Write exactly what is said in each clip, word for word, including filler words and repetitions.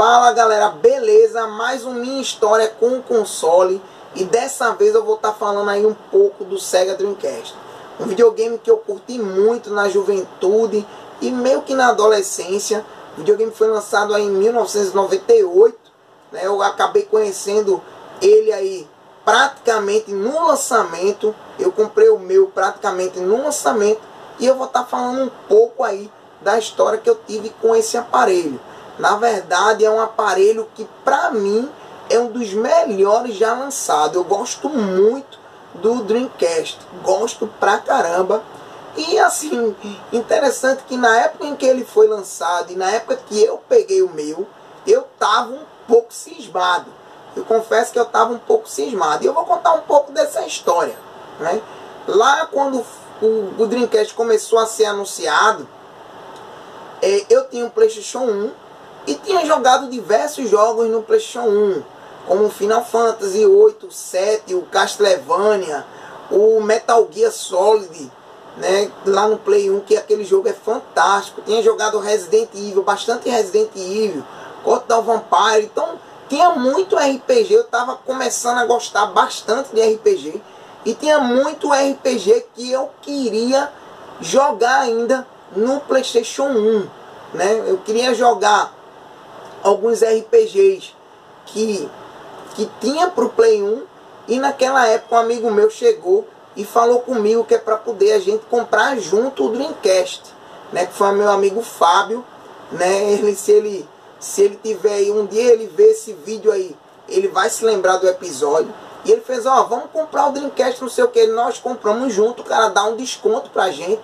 Fala galera, beleza? Mais uma minha história com o console. E dessa vez eu vou estar tá falando aí um pouco do Sega Dreamcast. Um videogame que eu curti muito na juventude e meio que na adolescência. O videogame foi lançado aí em mil novecentos e noventa e oito, né? Eu acabei conhecendo ele aí praticamente no lançamento. Eu comprei o meu praticamente no lançamento. E eu vou estar tá falando um pouco aí da história que eu tive com esse aparelho. Na verdade é um aparelho que pra mim é um dos melhores já lançado. Eu gosto muito do Dreamcast, gosto pra caramba. E assim, interessante que na época em que ele foi lançado e na época que eu peguei o meu, eu tava um pouco cismado. Eu confesso que eu tava um pouco cismado. E eu vou contar um pouco dessa história, né? Lá quando o, o Dreamcast começou a ser anunciado, é, eu tinha um Playstation um e tinha jogado diversos jogos no Playstation um, como Final Fantasy oito, sete, o Castlevania, o Metal Gear Solid, né, lá no Play um, que aquele jogo é fantástico. Tinha jogado Resident Evil, bastante Resident Evil, Mortal Kombat Gold, então tinha muito R P G, eu estava começando a gostar bastante de R P G, e tinha muito R P G que eu queria jogar ainda no Playstation um, né? Eu queria jogar alguns R P Gs que, que tinha para o Play um, e naquela época um amigo meu chegou e falou comigo que é para poder a gente comprar junto o Dreamcast, né? Que foi meu amigo Fábio, né? Ele, se, ele, se ele tiver aí, um dia ele vê esse vídeo aí, ele vai se lembrar do episódio. E ele fez, ó, oh, vamos comprar o Dreamcast, não sei o que, nós compramos junto, o cara dá um desconto pra gente,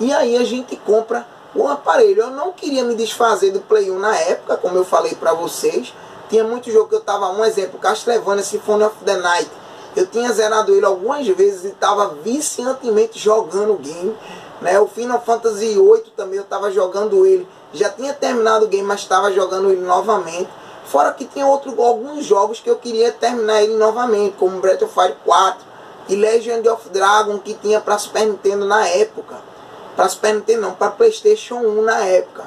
e aí a gente compra o aparelho. Eu não queria me desfazer do Play um na época, como eu falei pra vocês. Tinha muito jogo que eu tava, um exemplo, Castlevania Symphony of the Night. Eu tinha zerado ele algumas vezes e tava viciantemente jogando o game, né? O Final Fantasy oito também eu tava jogando ele. Já tinha terminado o game, mas tava jogando ele novamente. Fora que tinha outro, alguns jogos que eu queria terminar ele novamente, como Breath of Fire quatro e Legend of Dragon, que tinha pra Super Nintendo na época. Para Super Nintendo não, para Playstation um na época.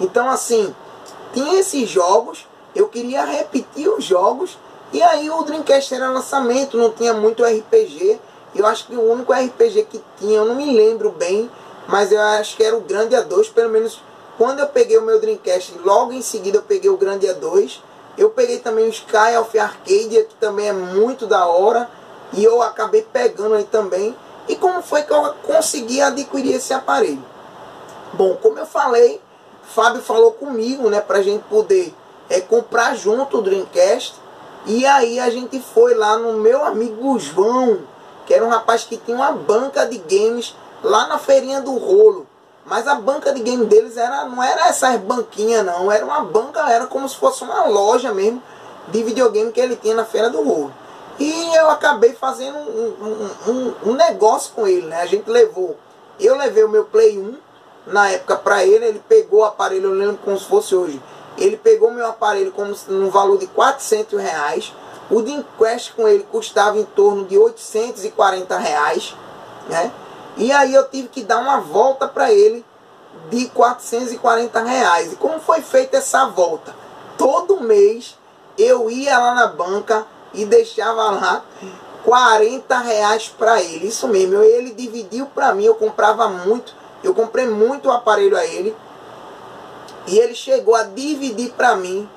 Então assim, tinha esses jogos, eu queria repetir os jogos, e aí o Dreamcast era lançamento, não tinha muito R P G. Eu acho que o único R P G que tinha, eu não me lembro bem, mas eu acho que era o Grandia dois, pelo menos quando eu peguei o meu Dreamcast, logo em seguida eu peguei o Grandia dois. Eu peguei também o Sky of Arcadia, que também é muito da hora, e eu acabei pegando aí também. E como foi que eu consegui adquirir esse aparelho? Bom, como eu falei, Fábio falou comigo, né, pra gente poder é, comprar junto o Dreamcast. E aí a gente foi lá no meu amigo João, que era um rapaz que tinha uma banca de games lá na Feirinha do Rolo. Mas a banca de game deles era, não era essas banquinhas não, era uma banca, era como se fosse uma loja mesmo de videogame que ele tinha na Feira do Rolo. E eu acabei fazendo um, um, um, um negócio com ele, né? A gente levou, eu levei o meu Play um na época para ele, ele pegou o aparelho, eu lembro como se fosse hoje. Ele pegou o meu aparelho como no valor de quatrocentos reais. O Dreamcast com ele custava em torno de oitocentos e quarenta reais, né? E aí eu tive que dar uma volta para ele de quatrocentos e quarenta reais. E como foi feita essa volta? Todo mês eu ia lá na banca e deixava lá quarenta reais para ele. Isso mesmo, eu, ele dividiu para mim. Eu comprava muito, eu comprei muito o aparelho a ele, e ele chegou a dividir para mim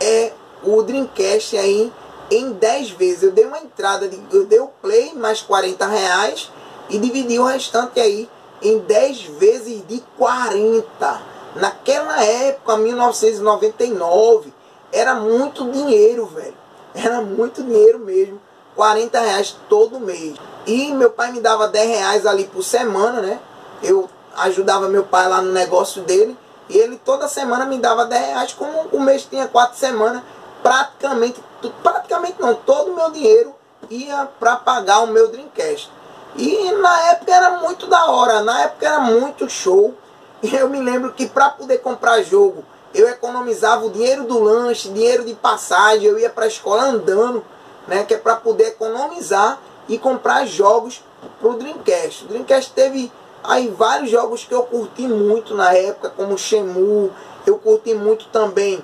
é, o Dreamcast aí em dez vezes. Eu dei uma entrada, de, eu dei o Play mais quarenta reais e dividi o restante aí em dez vezes de quarenta. Naquela época, mil novecentos e noventa e nove, era muito dinheiro, velho. Era muito dinheiro mesmo, quarenta reais todo mês. E meu pai me dava dez reais ali por semana, né? Eu ajudava meu pai lá no negócio dele, e ele toda semana me dava dez reais. Como o mês tinha quatro semanas, praticamente, praticamente não, todo o meu dinheiro ia para pagar o meu Dreamcast. E na época era muito da hora, na época era muito show. Eu me lembro que para poder comprar jogo, eu economizava o dinheiro do lanche, dinheiro de passagem, eu ia para a escola andando, né, que é para poder economizar e comprar jogos para o Dreamcast. O Dreamcast teve aí vários jogos que eu curti muito na época, como Shenmue. Eu curti muito também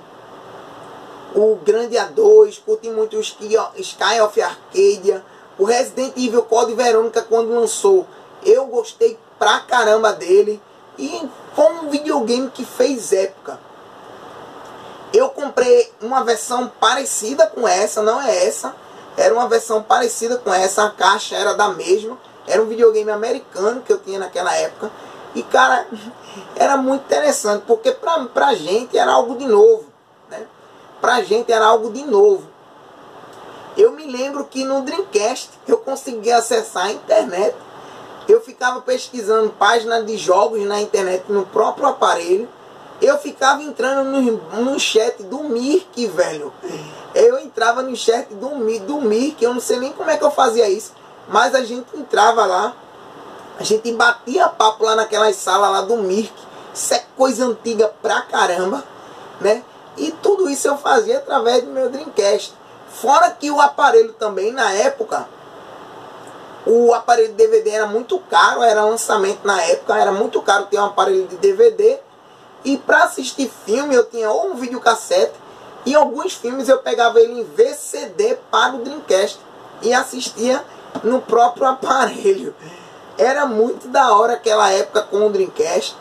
o Grandia dois, curti muito o Sky of Arcadia, o Resident Evil Code Veronica quando lançou. Eu gostei pra caramba dele e foi um videogame que fez época. Eu comprei uma versão parecida com essa, não é essa, era uma versão parecida com essa, a caixa era da mesma, era um videogame americano que eu tinha naquela época. E cara, era muito interessante, porque pra, pra gente era algo de novo, né? Pra gente era algo de novo. Eu me lembro que no Dreamcast eu conseguia acessar a internet. Eu ficava pesquisando páginas de jogos na internet no próprio aparelho. Eu ficava entrando no, no chat do Mirk, velho. Eu entrava no chat do, do Mirk, eu não sei nem como é que eu fazia isso. Mas a gente entrava lá, a gente batia papo lá naquelas salas lá do Mirk. Isso é coisa antiga pra caramba, né? E tudo isso eu fazia através do meu Dreamcast. Fora que o aparelho também, na época, o aparelho de D V D era muito caro, era lançamento na época, era muito caro ter um aparelho de D V D. E para assistir filme eu tinha ou um videocassete, e alguns filmes eu pegava ele em V C D para o Dreamcast e assistia no próprio aparelho. Era muito da hora aquela época com o Dreamcast.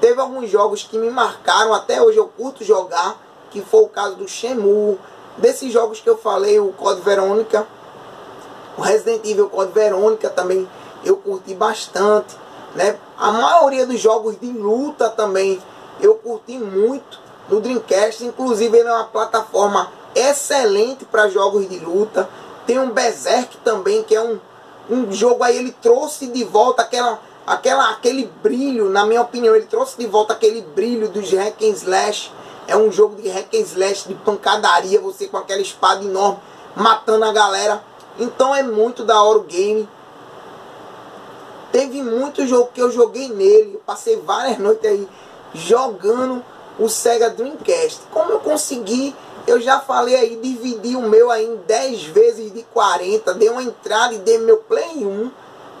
Teve alguns jogos que me marcaram, até hoje eu curto jogar, que foi o caso do Shenmue, desses jogos que eu falei, o Code Veronica, o Resident Evil Code Veronica também eu curti bastante, né? A maioria dos jogos de luta também eu curti muito no Dreamcast. Inclusive ele é uma plataforma excelente para jogos de luta. Tem um Berserk também, que é um, um jogo aí, ele trouxe de volta aquela, aquela, aquele brilho, na minha opinião, ele trouxe de volta aquele brilho dos hack and slash. É um jogo de hack and slash, de pancadaria, você com aquela espada enorme matando a galera. Então é muito da hora o game. Teve muito jogo que eu joguei nele. Eu passei várias noites aí jogando o Sega Dreamcast. Como eu consegui, eu já falei aí, dividi o meu aí em dez vezes de quarenta. Dei uma entrada e dei meu Play um,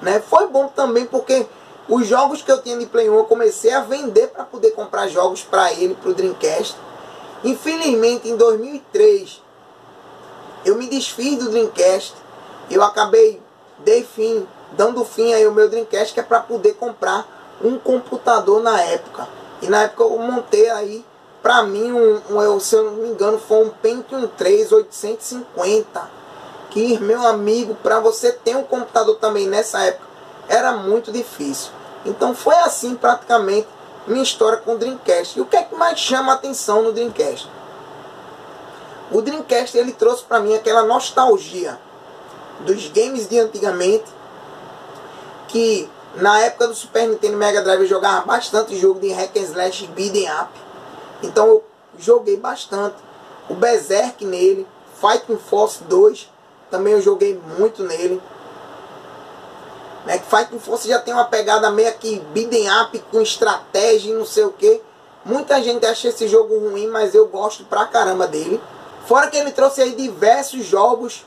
né? Foi bom também porque os jogos que eu tinha de Play um eu comecei a vender para poder comprar jogos para ele, para o Dreamcast. Infelizmente em dois mil e três eu me desfiz do Dreamcast. Eu acabei dei fim, dando fim aí ao meu Dreamcast, que é para poder comprar um computador na época. E na época eu montei aí, pra mim, um, um, eu, se eu não me engano, foi um Pentium três oitocentos e cinquenta. Que, meu amigo, pra você ter um computador também nessa época, era muito difícil. Então foi assim praticamente minha história com o Dreamcast. E o que é que mais chama a atenção no Dreamcast? O Dreamcast, ele trouxe pra mim aquela nostalgia dos games de antigamente, que na época do Super Nintendo e Mega Drive eu jogava bastante jogo de hack and slash, beat'em up. Então eu joguei bastante o Berserk nele, Fighting Force dois também eu joguei muito nele, né? Fighting Force já tem uma pegada meio que beat'em up, com estratégia e não sei o que. Muita gente acha esse jogo ruim, mas eu gosto pra caramba dele. Fora que ele trouxe aí diversos jogos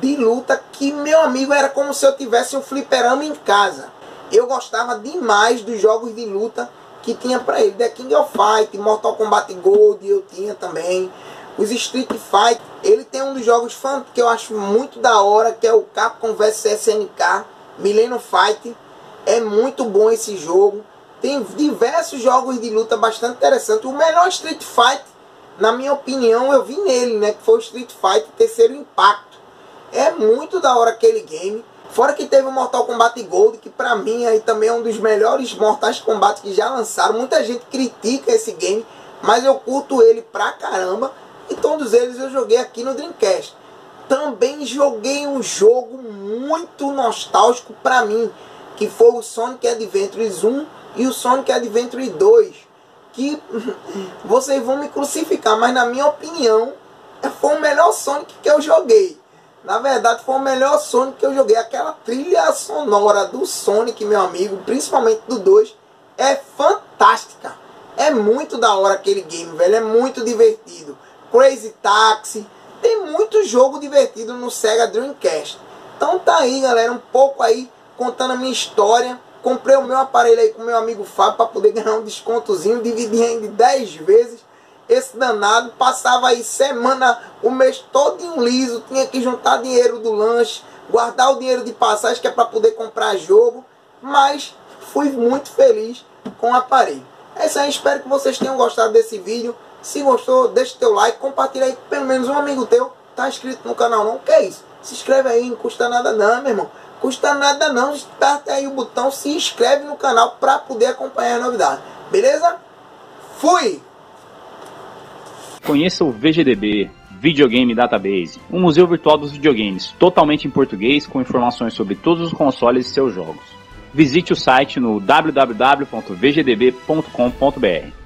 de luta que, meu amigo, era como se eu tivesse um fliperama em casa. Eu gostava demais dos jogos de luta que tinha pra ele. The King of Fighters, Mortal Kombat Gold eu tinha também. Os Street Fighter. Ele tem um dos jogos fã que eu acho muito da hora, que é o Capcom vs S N K, Millennium Fight. É muito bom esse jogo. Tem diversos jogos de luta bastante interessantes. O melhor Street Fighter, na minha opinião, eu vi nele, né? Que foi o Street Fighter Terceiro Impacto. É muito da hora aquele game. Fora que teve o Mortal Kombat Gold, que pra mim aí também é um dos melhores Mortais Kombat que já lançaram. Muita gente critica esse game, mas eu curto ele pra caramba. E todos eles eu joguei aqui no Dreamcast. Também joguei um jogo muito nostálgico pra mim, que foi o Sonic Adventure um e o Sonic Adventure dois. Que vocês vão me crucificar, mas na minha opinião, foi o melhor Sonic que eu joguei. Na verdade, foi o melhor Sonic que eu joguei. Aquela trilha sonora do Sonic, meu amigo, principalmente do dois, é fantástica. É muito da hora aquele game, velho. É muito divertido. Crazy Taxi. Tem muito jogo divertido no Sega Dreamcast. Então tá aí, galera. Um pouco aí contando a minha história. Comprei o meu aparelho aí com meu amigo Fábio para poder ganhar um descontozinho. Dividi em dez vezes. esse danado passava aí semana, o mês todo em liso, tinha que juntar dinheiro do lanche, guardar o dinheiro de passagem que é para poder comprar jogo, mas fui muito feliz com o aparelho. É isso aí, espero que vocês tenham gostado desse vídeo. Se gostou, deixa o teu like, compartilha aí, pelo menos um amigo teu tá inscrito no canal não, que é isso? Se inscreve aí, não custa nada não, meu irmão. Custa nada não, aperta aí o botão, se inscreve no canal para poder acompanhar as novidades. Beleza? Fui! Conheça o V G D B, Videogame Database, um museu virtual dos videogames, totalmente em português, com informações sobre todos os consoles e seus jogos. Visite o site no w w w ponto v g d b ponto com ponto b r.